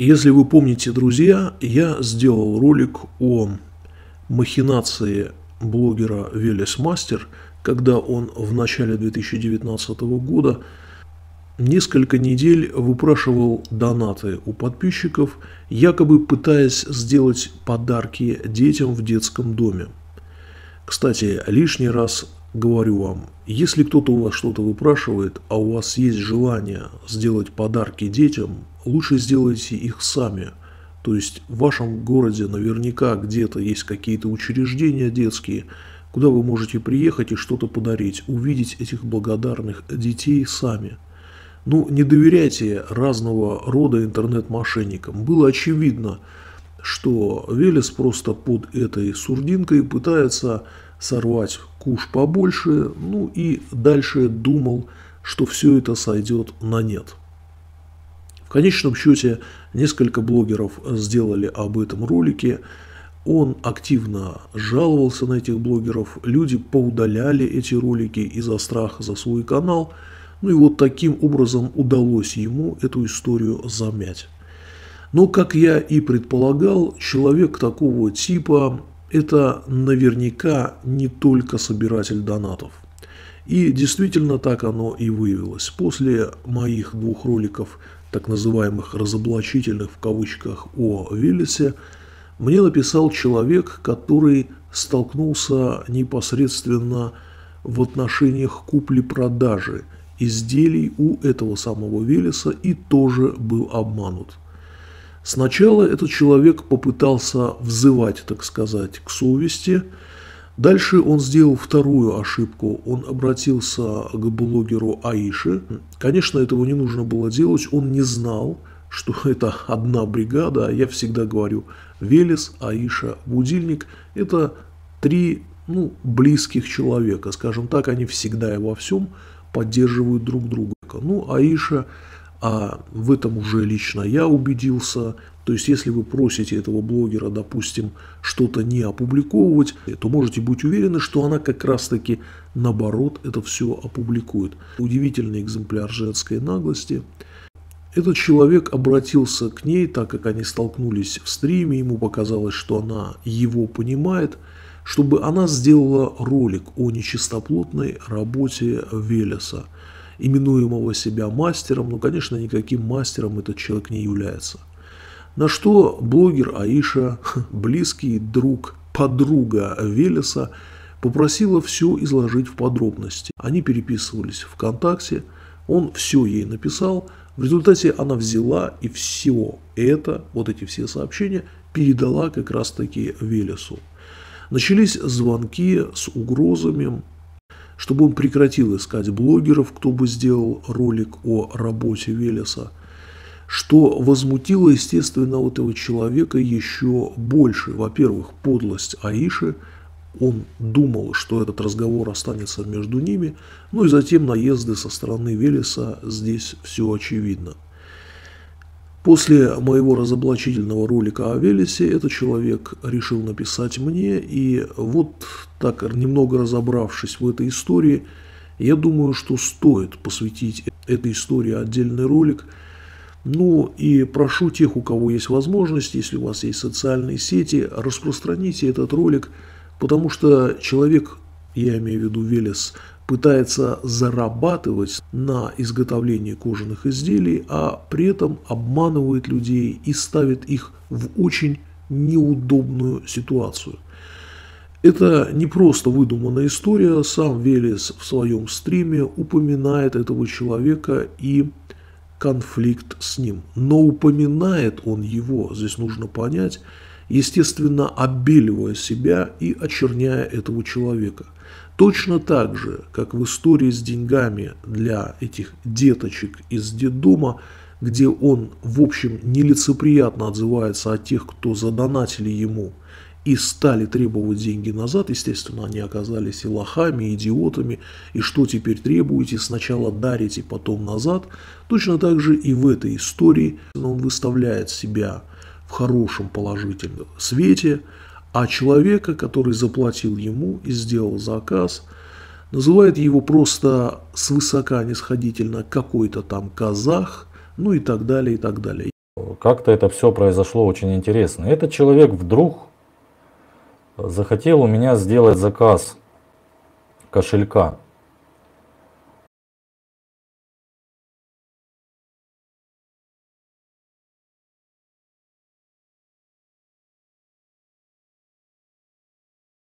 Если вы помните, друзья, я сделал ролик о махинации блогера Велес Мастер, когда он в начале 2019 года несколько недель выпрашивал донаты у подписчиков, якобы пытаясь сделать подарки детям в детском доме. Кстати, лишний раз говорю вам, если кто-то у вас что-то выпрашивает, а у вас есть желание сделать подарки детям, лучше сделайте их сами. То есть в вашем городе наверняка где-то есть какие-то учреждения детские, куда вы можете приехать и что-то подарить, увидеть этих благодарных детей сами. Ну, не доверяйте разного рода интернет-мошенникам. Было очевидно, что Велес просто под этой сурдинкой пытается сорвать куш побольше, ну и дальше думал, что все это сойдет на нет. В конечном счете, несколько блогеров сделали об этом ролике, он активно жаловался на этих блогеров, люди поудаляли эти ролики из-за страха за свой канал, ну и вот таким образом удалось ему эту историю замять. Но, как я и предполагал, человек такого типа – это наверняка не только собиратель донатов. И действительно так оно и выявилось. После моих двух роликов, так называемых «разоблачительных» в кавычках о Велесе, мне написал человек, который столкнулся непосредственно в отношениях купли-продажи изделий у этого самого Велеса и тоже был обманут. Сначала этот человек попытался взывать, так сказать, к совести. Дальше он сделал вторую ошибку. Он обратился к блогеру Аише. Конечно, этого не нужно было делать. Он не знал, что это одна бригада. А я всегда говорю, Велес, Аиша, Будильник – это три, близких человека. Скажем так, они всегда и во всем поддерживают друг друга. Ну, Аиша... А в этом уже лично я убедился. То есть, если вы просите этого блогера, допустим, что-то не опубликовывать, то можете быть уверены, что она как раз-таки, наоборот, это все опубликует. Удивительный экземпляр женской наглости. Этот человек обратился к ней, так как они столкнулись в стриме, ему показалось, что она его понимает, чтобы она сделала ролик о нечистоплотной работе Велеса, именуемого себя мастером, но, конечно, никаким мастером этот человек не является. На что блогер Аиша, близкий друг, подруга Велеса, попросила все изложить в подробности. Они переписывались ВКонтакте, он все ей написал, в результате она взяла и все это, вот эти все сообщения, передала как раз-таки Велесу. Начались звонки с угрозами, чтобы он прекратил искать блогеров, кто бы сделал ролик о работе Велеса, что возмутило, естественно, вот этого человека еще больше. Во-первых, подлость Аиши, он думал, что этот разговор останется между ними, ну и затем наезды со стороны Велеса, здесь все очевидно. После моего разоблачительного ролика о Велесе этот человек решил написать мне, и вот так, немного разобравшись в этой истории, я думаю, что стоит посвятить этой истории отдельный ролик. Ну и прошу тех, у кого есть возможность, если у вас есть социальные сети, распространите этот ролик, потому что человек, я имею в виду Велес, пытается зарабатывать на изготовлении кожаных изделий, а при этом обманывает людей и ставит их в очень неудобную ситуацию. Это не просто выдуманная история, сам Велес в своем стриме упоминает этого человека и конфликт с ним. Но упоминает он его, здесь нужно понять, естественно, обеливая себя и очерняя этого человека. Точно так же, как в истории с деньгами для этих деточек из детдома, где он, в общем, нелицеприятно отзывается о тех, кто задонатили ему и стали требовать деньги назад, естественно, они оказались и лохами, и идиотами, и что теперь требуете, сначала дарите, потом назад. Точно так же и в этой истории он выставляет себя в хорошем положительном свете, а человека, который заплатил ему и сделал заказ, называет его просто свысока нисходительно какой-то там казах, ну и так далее, и так далее. как-то это все произошло очень интересно. Этот человек вдруг захотел у меня сделать заказ кошелька.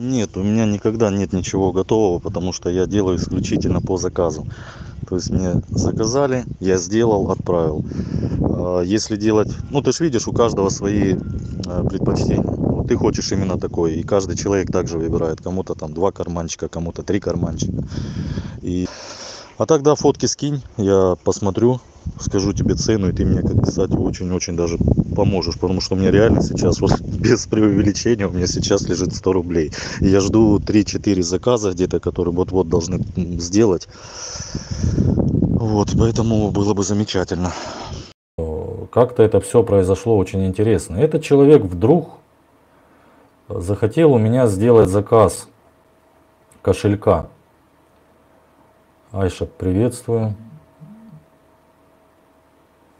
Нет, у меня никогда нет ничего готового, потому что я делаю исключительно по заказу. То есть мне заказали, я сделал, отправил. Если делать... Ну, ты же видишь, у каждого свои предпочтения. Вот ты хочешь именно такой, и каждый человек также выбирает. Кому-то там 2 карманчика, кому-то 3 карманчика. А тогда фотки скинь, я посмотрю, скажу тебе цену, и ты мне, как писать, очень-очень даже поможешь, потому что у меня реально сейчас, вот без преувеличения, у меня сейчас лежит 100 рублей. И я жду 3-4 заказа где-то, которые вот-вот должны сделать. Вот, поэтому было бы замечательно. Как-то это все произошло очень интересно. Этот человек вдруг захотел у меня сделать заказ кошелька. Айша, приветствую.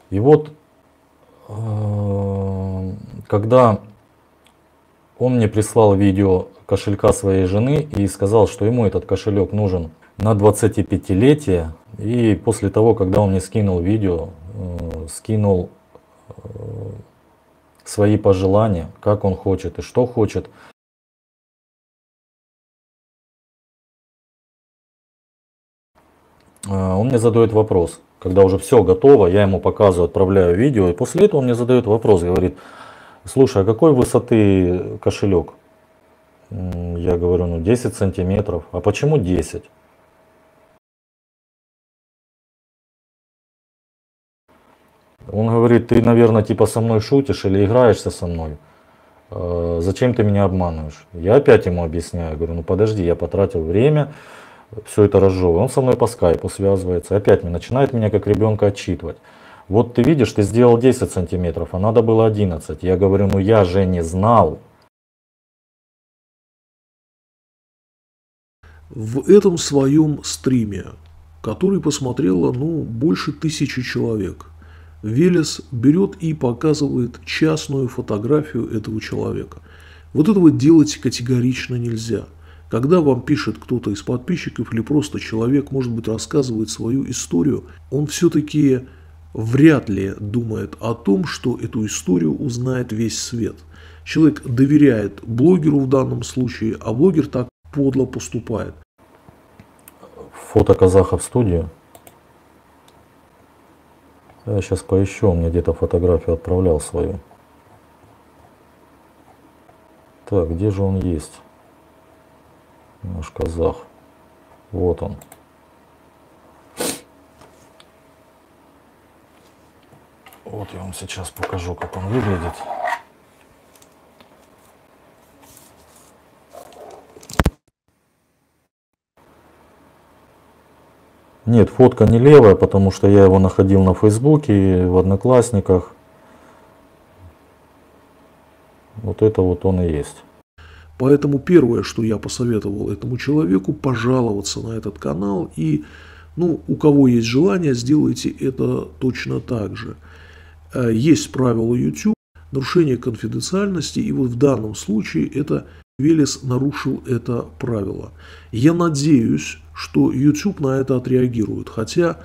И вот, когда он мне прислал видео кошелька своей жены и сказал, что ему этот кошелек нужен на 25-летие, и после того, когда он мне скинул видео, скинул свои пожелания, как он хочет и что хочет, он мне задает вопрос, когда уже все готово, я ему показываю, отправляю видео, и после этого он мне задает вопрос, говорит: слушай, а какой высоты кошелек? Я говорю, ну 10 сантиметров. А почему 10? Он говорит: ты, наверное, типа со мной шутишь или играешься со мной. Зачем ты меня обманываешь? Я опять ему объясняю, говорю, ну подожди, я потратил время, все это разжевываю. Он со мной по скайпу связывается, опять начинает меня как ребенка отчитывать. Вот ты видишь, ты сделал 10 сантиметров, а надо было 11. Я говорю, ну я же не знал. В этом своем стриме, который посмотрело, ну, больше 1000 человек, Велес берет и показывает частную фотографию этого человека. Вот этого делать категорично нельзя. Когда вам пишет кто-то из подписчиков или просто человек, может быть, рассказывает свою историю, он все-таки вряд ли думает о том, что эту историю узнает весь свет. Человек доверяет блогеру в данном случае, а блогер так подло поступает. Фото казаха в студию. Я сейчас поищу, он мне где-то фотографию отправлял свою. Так, где же он есть? Наш казах. Вот он. Вот я вам сейчас покажу, как он выглядит. Нет, фотка не левая, потому что я его находил на Фейсбуке, в Одноклассниках. Вот это вот он и есть. Поэтому первое, что я посоветовал этому человеку, пожаловаться на этот канал. И, ну, у кого есть желание, сделайте это точно так же. Есть правила YouTube, нарушение конфиденциальности. И вот в данном случае это Велес нарушил это правило. Я надеюсь, что YouTube на это отреагирует. Хотя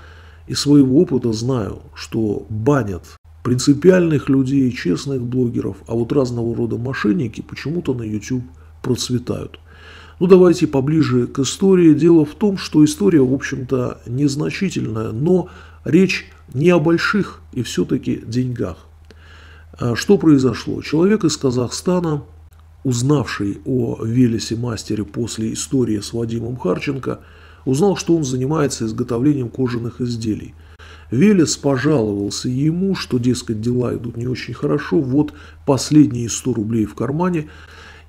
из своего опыта знаю, что банят принципиальных людей, честных блогеров, а вот разного рода мошенники почему-то на YouTube процветают. Ну давайте поближе к истории. Дело в том, что история, в общем-то, незначительная, но речь не о больших и все-таки деньгах. Что произошло? Человек из Казахстана, узнавший о Велесе Мастере после истории с Вадимом Харченко, узнал, что он занимается изготовлением кожаных изделий. Велес пожаловался ему, что, дескать, дела идут не очень хорошо, вот последние 100 рублей в кармане.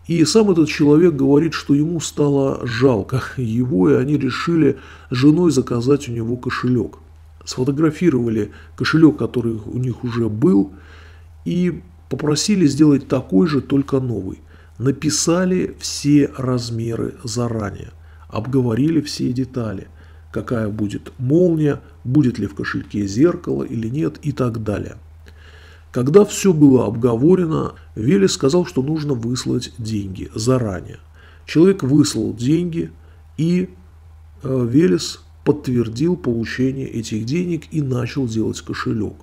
И сам этот человек говорит, что ему стало жалко его, и они решили с женой заказать у него кошелек. Сфотографировали кошелек, который у них уже был, и попросили сделать такой же, только новый. Написали все размеры заранее, обговорили все детали. Какая будет молния, будет ли в кошельке зеркало или нет и так далее. Когда все было обговорено, Велес сказал, что нужно выслать деньги заранее. Человек выслал деньги, и Велес подтвердил получение этих денег и начал делать кошелек.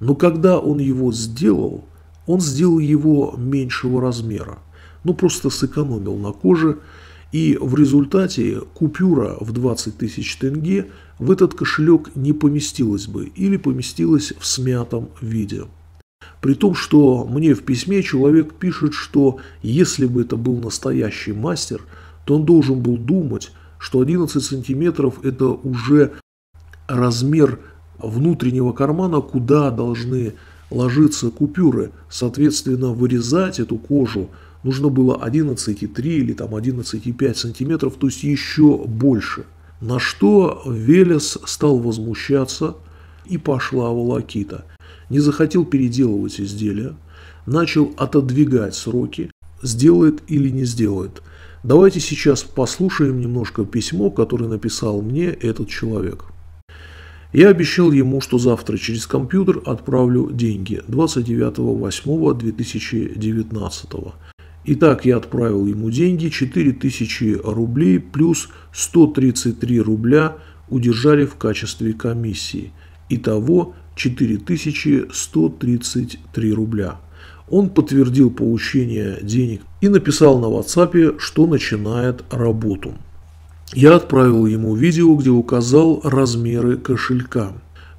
Но когда он его сделал, он сделал его меньшего размера. Ну, просто сэкономил на коже. И в результате купюра в 20 тысяч тенге в этот кошелек не поместилась бы или поместилась в смятом виде. При том, что мне в письме человек пишет, что если бы это был настоящий мастер, то он должен был думать, что 11 сантиметров – это уже размер внутреннего кармана, куда должны ложиться купюры. Соответственно, вырезать эту кожу нужно было 11,3 или 11,5 сантиметров, то есть еще больше. На что Велес стал возмущаться, и пошла волокита. Не захотел переделывать изделия, начал отодвигать сроки, сделает или не сделает. Давайте сейчас послушаем немножко письмо, которое написал мне этот человек. Я обещал ему, что завтра через компьютер отправлю деньги 29.08.2019. Итак, я отправил ему деньги 4000 рублей плюс 133 рубля удержали в качестве комиссии. Итого 4133 рубля. Он подтвердил получение денег и написал на WhatsApp, что начинает работу. Я отправил ему видео, где указал размеры кошелька.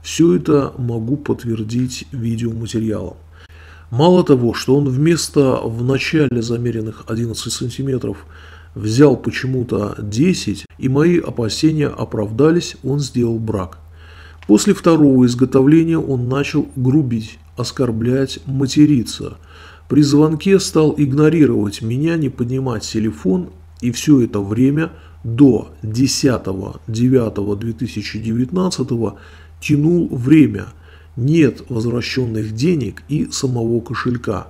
Все это могу подтвердить видеоматериалом. Мало того, что он вместо в начале замеренных 11 сантиметров взял почему-то 10, и мои опасения оправдались, он сделал брак. После второго изготовления он начал грубить, оскорблять, материться. При звонке стал игнорировать меня, не поднимать телефон, и все это время до 10.09.2019 тянул время. Нет возвращенных денег и самого кошелька.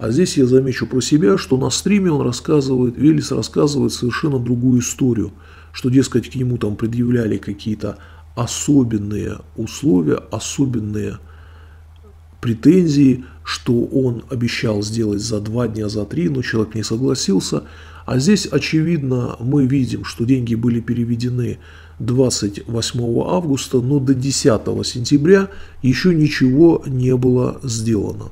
А здесь я замечу про себя, что на стриме он рассказывает, Велес рассказывает совершенно другую историю, что, дескать, к нему там предъявляли какие-то особенные условия, особенные претензии, что он обещал сделать за 2 дня, за 3, но человек не согласился. А здесь, очевидно, мы видим, что деньги были переведены 28 августа, но до 10 сентября еще ничего не было сделано.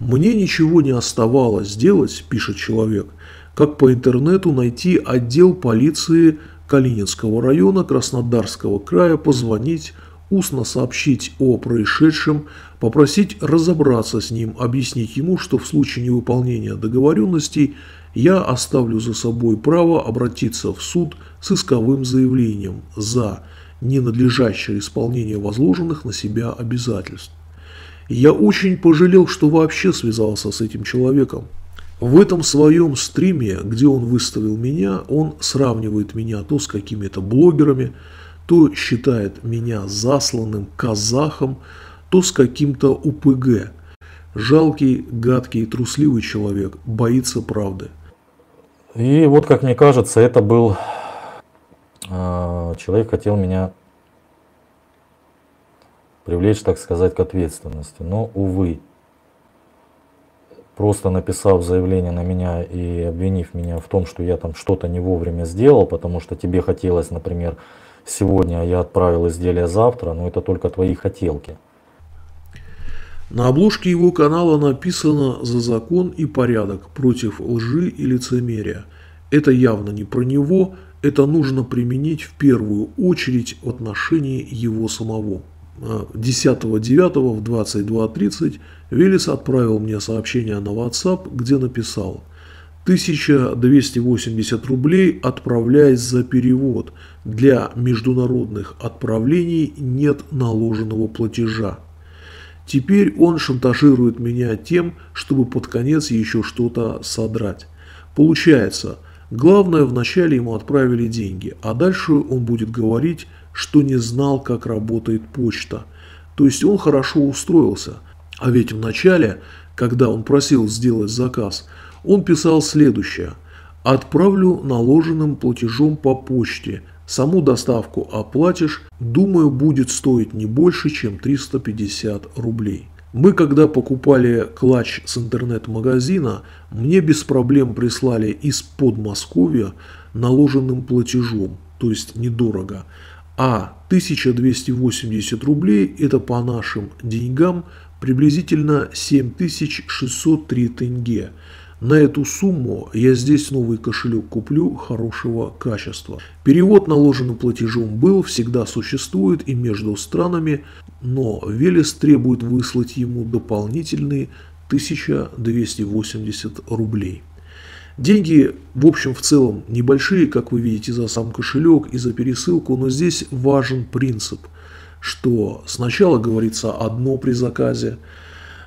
«Мне ничего не оставалось делать, – пишет человек, – как по интернету найти отдел полиции Калининского района Краснодарского края, позвонить, устно сообщить о происшедшем, попросить разобраться с ним, объяснить ему, что в случае невыполнения договоренностей я оставлю за собой право обратиться в суд с исковым заявлением за ненадлежащее исполнение возложенных на себя обязательств». Я очень пожалел, что вообще связался с этим человеком. В этом своем стриме, где он выставил меня, он сравнивает меня то с какими-то блогерами, то считает меня засланным казахом, то с каким-то УПГ. Жалкий, гадкий, трусливый человек, боится правды. И вот, как мне кажется, это был человек, хотел меня привлечь, так сказать, к ответственности. Но, увы, просто написав заявление на меня и обвинив меня в том, что я там что-то не вовремя сделал, потому что тебе хотелось, например, сегодня, я отправил изделие завтра, но это только твои хотелки. На обложке его канала написано «За закон и порядок, против лжи и лицемерия». Это явно не про него, это нужно применить в первую очередь в отношении его самого. 10.09 в 22.30 Велес отправил мне сообщение на WhatsApp, где написал: 1280 рублей отправляясь за перевод. Для международных отправлений нет наложенного платежа. Теперь он шантажирует меня тем, чтобы под конец еще что-то содрать. Получается, главное, вначале ему отправили деньги, а дальше он будет говорить, что не знал, как работает почта. То есть он хорошо устроился. А ведь вначале, когда он просил сделать заказ, он писал следующее: «Отправлю наложенным платежом по почте. Саму доставку оплатишь, думаю, будет стоить не больше, чем 350 рублей. Мы, когда покупали клатч с интернет-магазина, мне без проблем прислали из Подмосковья наложенным платежом, то есть недорого. А 1280 рублей – это по нашим деньгам приблизительно 7603 тенге. На эту сумму я здесь новый кошелек куплю хорошего качества. Перевод наложенным платежом был, всегда существует и между странами, но Велес требует выслать ему дополнительные 1280 рублей. Деньги, в общем, в целом небольшие, как вы видите, за сам кошелек и за пересылку, но здесь важен принцип, что сначала говорится одно при заказе.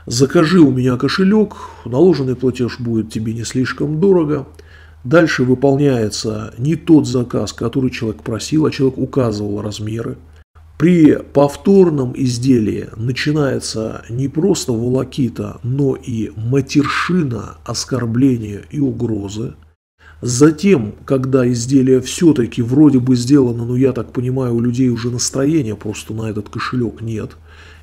Закажи у меня кошелек, наложенный платеж будет тебе не слишком дорого. Дальше выполняется не тот заказ, который человек просил, а человек указывал размеры. При повторном изделии начинается не просто волокита, но и матершина, оскорбления и угрозы. Затем, когда изделие все-таки вроде бы сделано, но я так понимаю, у людей уже настроения просто на этот кошелек нет,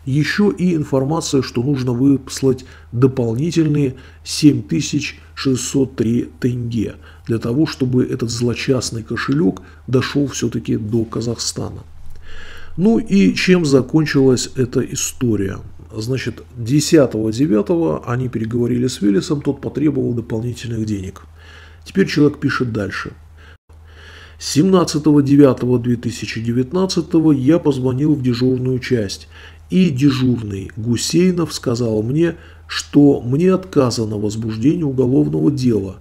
еще и информация, что нужно выслать дополнительные 7603 тенге, для того, чтобы этот злочастный кошелек дошел все-таки до Казахстана. Ну и чем закончилась эта история? Значит, 10-9 они переговорили с Велесом, тот потребовал дополнительных денег. Теперь человек пишет дальше. 17.09.2019 я позвонил в дежурную часть, и дежурный Гусейнов сказал мне, что мне отказано в возбуждении уголовного дела.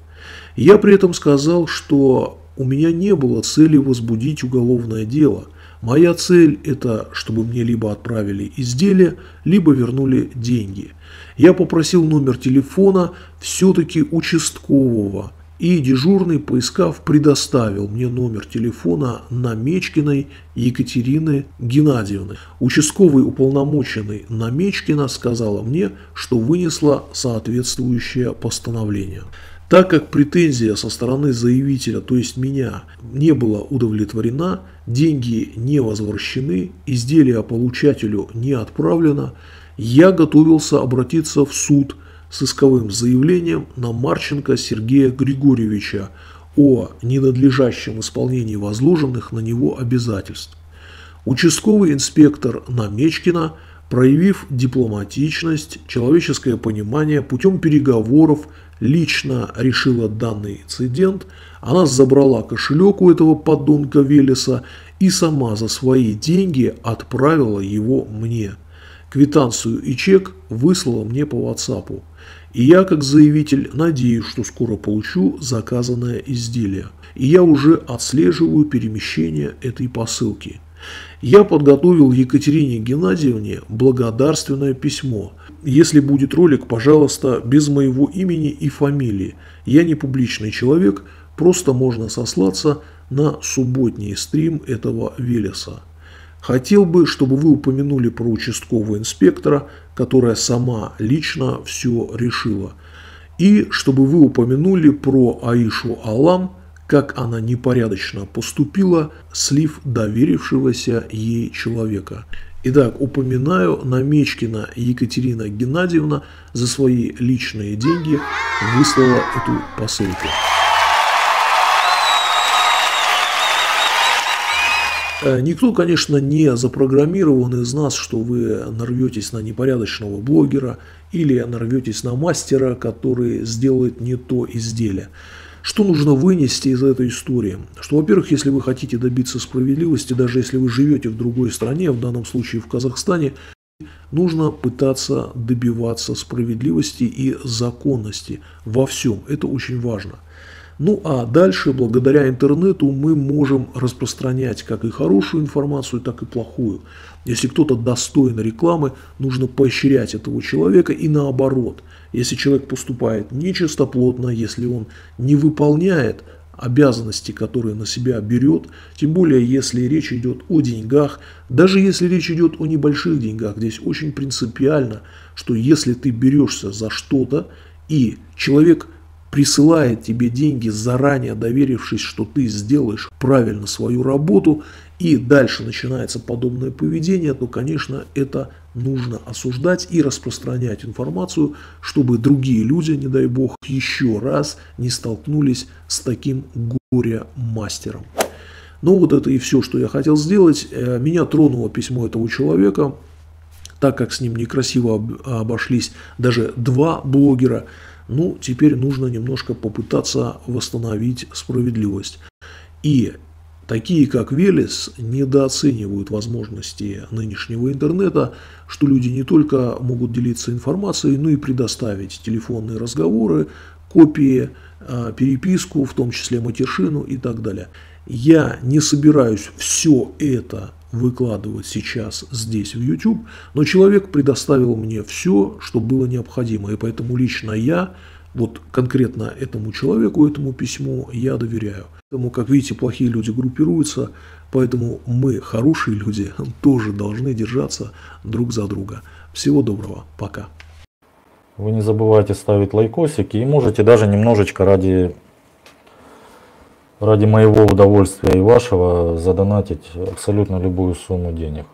Я при этом сказал, что у меня не было цели возбудить уголовное дело. Моя цель – это чтобы мне либо отправили изделие, либо вернули деньги. Я попросил номер телефона все-таки участкового, и дежурный, поискав, предоставил мне номер телефона Намечкиной Екатерины Геннадьевны. Участковый уполномоченный Намечкина сказала мне, что вынесла соответствующее постановление. Так как претензия со стороны заявителя, то есть меня, не была удовлетворена, деньги не возвращены, изделие получателю не отправлено, я готовился обратиться в суд с исковым заявлением на Марченко Сергея Григорьевича о ненадлежащем исполнении возложенных на него обязательств. Участковый инспектор Намечкина, проявив дипломатичность, человеческое понимание, путем переговоров лично решила данный инцидент. Она забрала кошелек у этого подонка Велеса и сама за свои деньги отправила его мне. Квитанцию и чек выслала мне по WhatsApp. И я, как заявитель, надеюсь, что скоро получу заказанное изделие. И я уже отслеживаю перемещение этой посылки. Я подготовил Екатерине Геннадьевне благодарственное письмо. Если будет ролик, пожалуйста, без моего имени и фамилии. Я не публичный человек, просто можно сослаться на субботний стрим этого Велеса. Хотел бы, чтобы вы упомянули про участкового инспектора, которая сама лично все решила. И чтобы вы упомянули про Аишу Алам, как она непорядочно поступила, слив доверившегося ей человека. Итак, упоминаю, Намечкина Екатерина Геннадьевна за свои личные деньги выслала эту посылку. Никто, конечно, не запрограммирован из нас, что вы нарветесь на непорядочного блогера или нарветесь на мастера, который сделает не то изделие. Что нужно вынести из этой истории? Что, во-первых, если вы хотите добиться справедливости, даже если вы живете в другой стране, в данном случае в Казахстане, нужно пытаться добиваться справедливости и законности во всем. Это очень важно. Ну а дальше, благодаря интернету, мы можем распространять как и хорошую информацию, так и плохую. Если кто-то достоин рекламы, нужно поощрять этого человека и наоборот. Если человек поступает нечистоплотно, если он не выполняет обязанности, которые на себя берет, тем более если речь идет о деньгах, даже если речь идет о небольших деньгах, здесь очень принципиально, что если ты берешься за что-то и человек присылает тебе деньги, заранее доверившись, что ты сделаешь правильно свою работу, и дальше начинается подобное поведение, то, конечно, это нужно осуждать и распространять информацию, чтобы другие люди, не дай бог, еще раз не столкнулись с таким горе-мастером. Ну вот это и все, что я хотел сделать. Меня тронуло письмо этого человека, так как с ним некрасиво обошлись даже два блогера. Ну, теперь нужно немножко попытаться восстановить справедливость. И такие, как Велес, недооценивают возможности нынешнего интернета, что люди не только могут делиться информацией, но и предоставить телефонные разговоры, копии, переписку, в том числе матершину и так далее. Я не собираюсь все это выкладывать сейчас здесь в YouTube, но человек предоставил мне все, что было необходимо, и поэтому лично я, вот конкретно этому человеку, этому письму я доверяю. Поэтому, как видите, плохие люди группируются, поэтому мы, хорошие люди, тоже должны держаться друг за друга. Всего доброго, пока. Вы не забывайте ставить лайкосики и можете даже немножечко ради моего удовольствия и вашего задонатить абсолютно любую сумму денег.